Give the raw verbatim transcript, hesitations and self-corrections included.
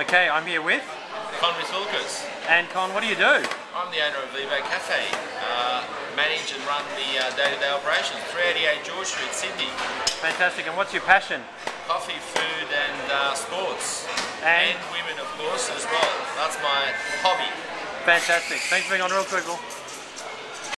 Okay, I'm here with Con Vithoulkas. And Con, what do you do? I'm the owner of Vivo Cafe. Uh, manage and run the day-to-day uh, -day operations, three eighty-eight George Street, Sydney. Fantastic. And what's your passion? Coffee, food, and uh, sports, and, and women, of course, as well. That's my hobby. Fantastic. Thanks for being on, real quick.